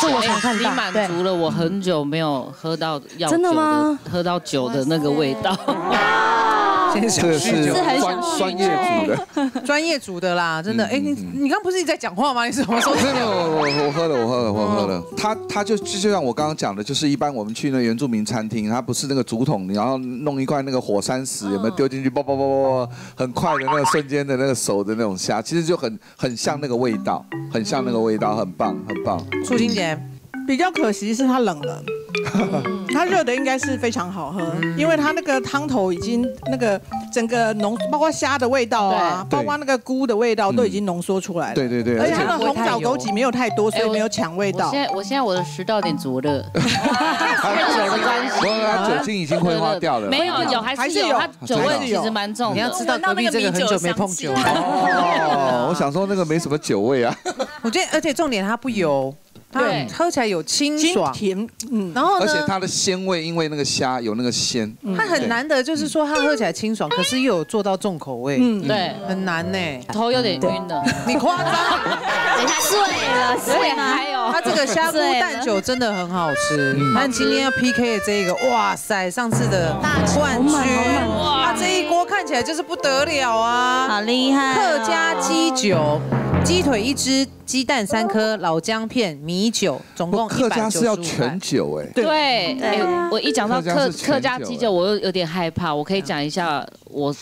这我常看到。你满足了我很久没有喝到药酒的，喝到酒的那个味道。 这个是专业组的啦，真的。哎，你刚不是一直在讲话吗？你什么时候？没有，我喝了。他就像我刚刚讲的，就是一般我们去那原住民餐厅，它不是那个竹筒，然后弄一块那个火山石，有没有丢进去？啵啵啵啵啵，很快的那个瞬间的那个熟的那种虾，其实就很像那个味道，很像那个味道，很棒，很棒。素卿姐比较可惜是它冷了。 它热的应该是非常好喝，因为它那个汤头已经那个整个浓，包括虾的味道啊，包括那个菇的味道都已经浓缩出来了。对对对，而且它的红枣枸杞没有太多，所以没有抢味道。我现在我的食道有点灼热，酒的关系，酒精已经挥发掉了。没有，有还是有，它酒味其实蛮重。你要知道隔壁这个很久没碰酒了。哦，我想说那个没什么酒味啊。我觉得，而且重点它不油。 对，喝起来有清爽甜，然后而且它的鲜味，因为那个虾有那个鲜，它很难得，就是说它喝起来清爽，可是又有做到重口味，对，很难呢，头有点晕了，你夸张，等一下睡了，睡吗？还有，它这个虾菇蛋酒真的很好吃，但今天要 PK 的这个，哇塞，上次的冠军，哇，这一锅看起来就是不得了啊，好厉害，客家鸡酒。 鸡腿1只，鸡蛋3颗，老姜片，米酒，总共195。客家是要全酒哎。对，我一讲到客家鸡酒，我又有点害怕。我可以讲一下，我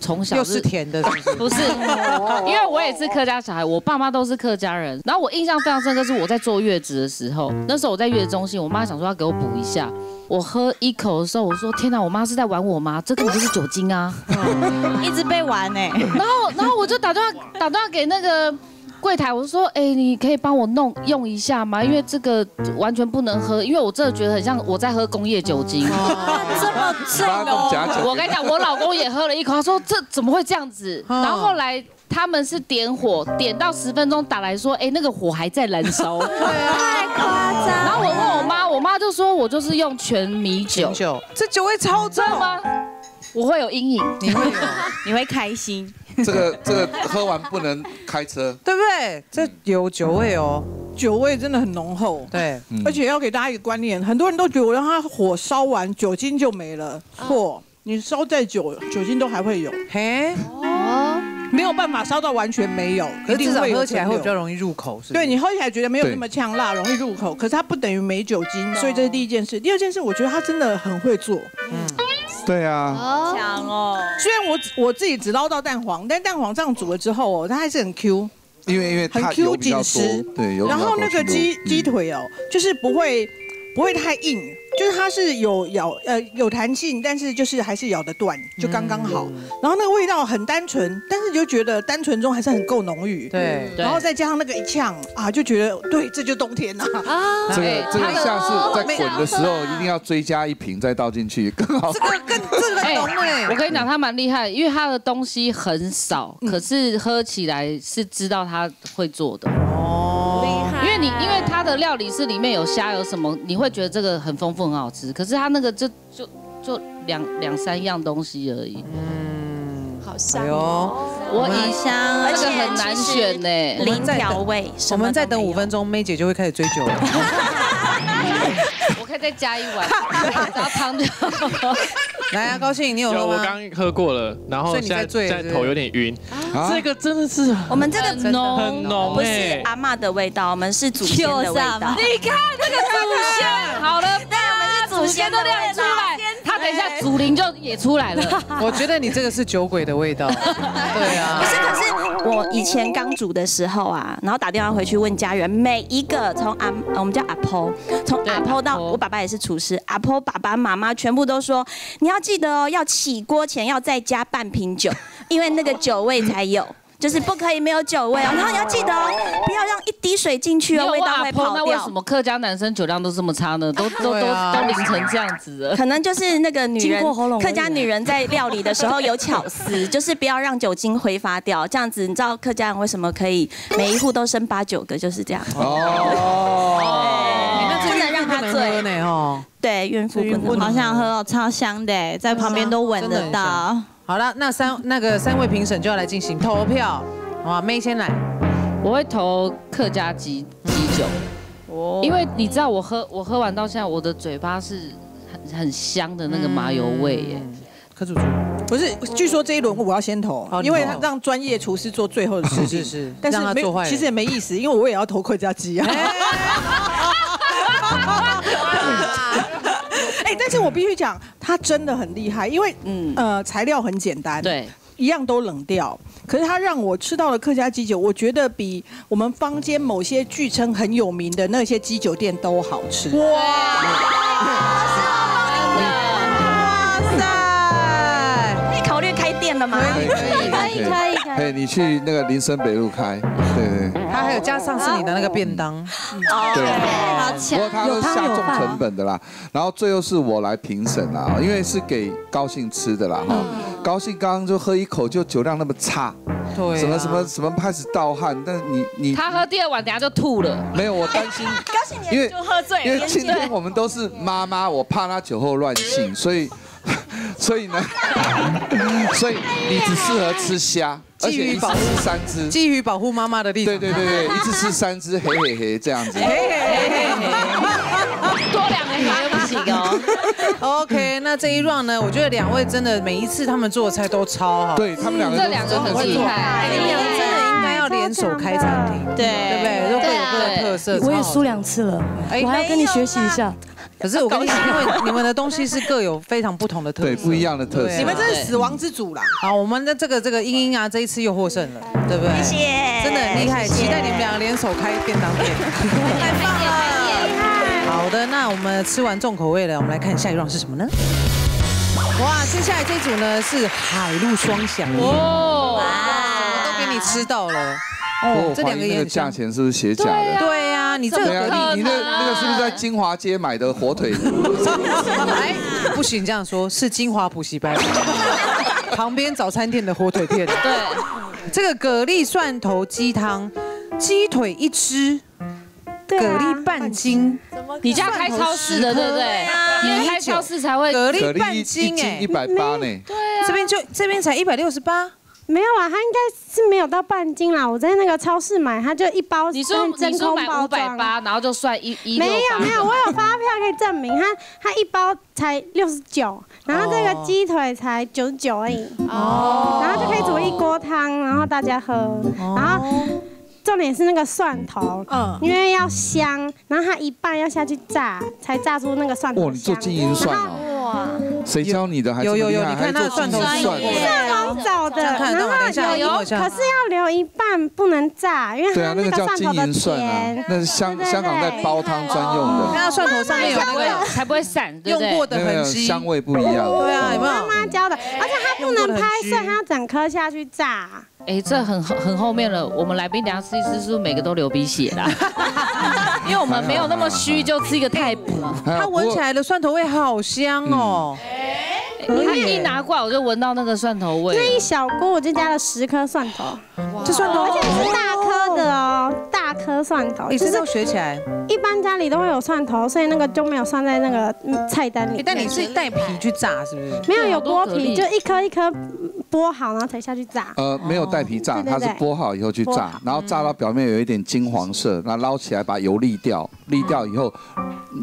从小是甜的，不是？因为我也是客家小孩，我爸妈都是客家人。然后我印象非常深刻，是我在坐月子的时候，那时候我在月子中心，我妈想说要给我补一下。 我喝一口的时候，我说天哪，我妈是在玩我吗？这根本就是酒精啊，一直被玩哎。然后我就打电话给那个柜台，我说哎，你可以帮我用一下吗？因为这个完全不能喝，因为我真的觉得很像我在喝工业酒精。这么醉哦！我跟你讲，我老公也喝了一口，他说这怎么会这样子？然后后来。 他们是点火，点到10分钟打来说，哎，那个火还在燃烧，太夸张。然后我问我妈，我妈就说我就是用全米酒，这酒味超重吗？我会有阴影，你会有，你会开心。这个喝完不能开车，对不对？这有酒味哦，酒味真的很浓厚。对，而且要给大家一个观念，很多人都觉得我让它火烧完，酒精就没了。错，你烧再久，酒精都还会有。嘿。 没有办法烧到完全没有，可是至少喝起来会比较容易入口。对你喝起来觉得没有那么呛辣，容易入口。可是它不等于没酒精，所以这是第一件事。第二件事，我觉得他真的很会做。对啊，好强哦！虽然我自己只捞到蛋黄，但蛋黄这样煮了之后哦，它还是很 Q。 因为很 Q 紧实，对，然后那个鸡腿哦，就是不会太硬。 就是它是有弹性，但是就是还是咬得断，就刚刚好。然后那个味道很单纯，但是就觉得单纯中还是很够浓郁。对，然后再加上那个一呛啊，就觉得对，这就冬天了。啊，这个下次在滚的时候一定要追加一瓶再倒进去，更好。这个浓哎，我跟你讲，它蛮厉害，因为它的东西很少，可是喝起来是知道它会做的。哦，厉害。因为它的料理是里面有虾有什么，你会觉得这个很丰富。 很好吃，可是它那个就2、3样东西而已。嗯，好香哦！我以香，这个很难选呢。零调味，我们再等5分钟，妹姐就会开始追酒了。我可以再加一碗，然后汤就。来啊，高兴，你有喝吗？我刚喝过了，然后现在头有点晕。这个真的是我们这个很浓，不是阿嬷的味道，我们是祖先的味道。你看这个祖先，好了。 祖先都亮出来，他等一下祖灵就也出来了。我觉得你这个是酒鬼的味道。对啊，不是，可是我以前刚煮的时候啊，然后打电话回去问家人，每一个从我们叫阿婆，从阿婆到我爸爸也是厨师，阿婆爸爸妈妈全部都说，你要记得哦，要起锅前要再加半瓶酒，因为那个酒味才有。 就是不可以没有酒味哦，然后你要记得哦，不要让一滴水进去哦，味道会跑掉。那为什么客家男生酒量都这么差呢？都淋成这样子了。可能就是那个女人，客家女人在料理的时候有巧思，就是不要让酒精挥发掉，这样子你知道客家人为什么可以每一户都生8、9个，就是这样。哦，不能让他醉哦。对，孕妇不能。好想喝哦，超香的，在旁边都闻得到。 好了，那三位评审就要来进行投票，好，妹先来，我会投客家鸡酒，哦，因为你知道我喝完到现在，我的嘴巴是很香的那个麻油味耶。柯主厨不是，据说这一轮我要先投，因为让专业厨师做最后的事情，是，但是没，其实也没意思，因为我也要投客家鸡啊。 但是我必须讲，他真的很厉害，因为材料很简单，对，一样都冷掉。可是他让我吃到了客家鸡酒，我觉得比我们坊间某些据称很有名的那些鸡酒店都好吃。哇！哇塞！可以考虑开店了吗？可以。哎，你去那个林森北路开，对对。他还有加上是你的那个便当。 对，不过他是下重成本的啦，然后最后是我来评审啦，因为是给高兴吃的啦哈。高兴刚刚就喝一口就酒量那么差，对，什么开始盗汗，但是你他喝第二碗等下就吐了。没有，我担心高兴你就喝醉，因为今天我们都是妈妈，我怕他酒后乱性，所以呢，所以你只适合吃虾。 而且一次吃3只，基于保护妈妈的立场。对，一次吃3只，嘿嘿嘿这样子。嘿，多2个不行哦。OK， 那这一 round 呢，我觉得2位真的每一次他们做的菜都超好。对他们2个很厉害，你们2个真的应该要联手开餐厅，对不对？都各有各的特色。我也输2次了，我还要跟你学习一下。 可是我跟你讲，因为你们的东西是各有非常不同的特色，对，不一样的特色。你们真是死亡之组啦！好，我们的这个英英啊，这一次又获胜了，对不对？谢谢，真的很厉害，期待你们2个联手开便当店。太棒了！好的，那我们吃完重口味了，我们来看下一round是什么呢？哇，接下来这组呢是海陆双响哦，哇，都给你吃到了。 哦，这2个那个价钱是不是写假的？对呀，你这个你那个是不是在金华街买的火腿？哎，不许你这样说，是金华补习班旁边早餐店的火腿店。对，这个蛤蜊蒜头鸡汤，鸡腿1只，蛤蜊半斤。你家开超市的对不对？你开超市才会蛤蜊半斤哎，180呢。对啊，这边才168。 没有啊，他应该是没有到半斤啦。我在那个超市买，他就一包，真空包装，580，然后就算168。没有，我有发票可以证明，他一包才69，然后这个鸡腿才99而已。哦，然后就可以煮一锅汤，然后大家喝。然后重点是那个蒜头，因为要香，然后它一半要下去炸，才炸出那个蒜头。哇，你做金银蒜哦。 谁教你的？有，你看那蒜头蒜，蒜王找的，然后有，可是要留一半，不能炸，因为它那个蒜头的甜，那是香港在煲汤专用的。那蒜头上面有那个才不会散，用过的痕迹，香味不一样。对啊，有没有？妈妈教的，而且它不能拍碎，它要整颗下去炸。哎，这很后面了，我们来宾等下吃一吃，是不是每个都流鼻血啦？ 因为我们没有那么虚，就吃一个太补。它闻起来的蒜头味好香哦！它一拿过来我就闻到那个蒜头味。那一小锅我就加了10颗蒜头，这蒜头而且是大颗的哦，大颗蒜头。你是要学起来？一般家里都会有蒜头，所以那个就没有算在那个菜单里。但你是带皮去炸是不是？没有，有剥皮，就1颗1颗。 剥好，然后才下去炸。没有带皮炸，它是剥好以后去炸，然后炸到表面有一点金黄色，那捞起来把油沥掉，沥掉以后，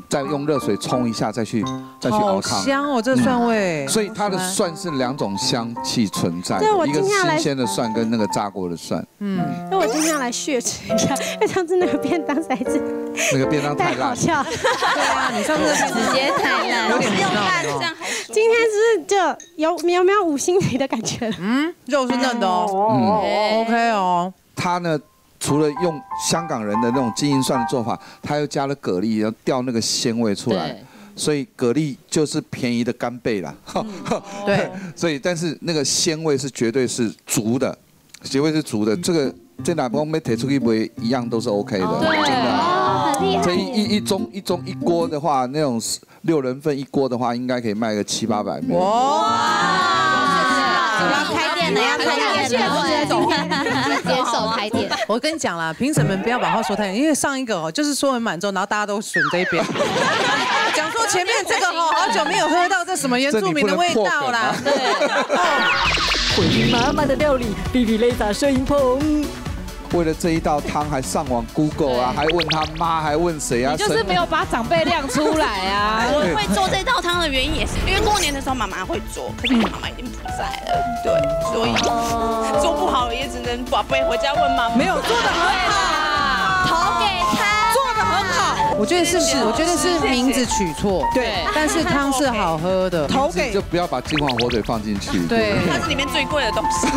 再用热水冲一下，再去熬汤。好香哦，这蒜味。所以它的蒜是2种香气存在，一个新鲜的蒜跟那个炸过的蒜。嗯，那我今天要来血池一下，因为上次那个便当才是那个便当太烂。对啊，你上次直接太烂，有点用烂这样。今天是不是就有没有5星级的感觉？ 嗯，肉是嫩的哦。嗯 ，OK 哦。他呢，除了用香港人的那种金银蒜的做法，他又加了蛤蜊，要调那个鲜味出来。所以蛤蜊就是便宜的3倍啦。对。所以，但是那个鲜味是绝对是足的，鲜味是足的。这哪方面提出去不一样都是 OK 的，真的。很厉害。这一盅一锅的话，那种6人份一锅的话，应该可以卖个700-800。哇。 要开店了，接手开店。我跟你讲啦，评审们不要把话说太远，因为上一个哦，就是说很满洲，然后大家都选这一边。讲说前面这个哦，好久没有喝到这什么原住民的味道啦。对。回应妈妈的料理，比比雷达摄影棚。为了这一道汤还上网 Google 啊，还问他妈，还问谁啊？就是没有把长辈亮出来啊。我会做这道汤的原因也是因为过年的时候妈妈会做，可是妈妈已经不在了，对，所以做不好也只能宝贝回家问妈妈。没有做得很好，投给他，做得很好。我觉得是名字取错，对，但是汤是好喝的。投给就不要把金华火腿放进去，对，它是里面最贵的东西。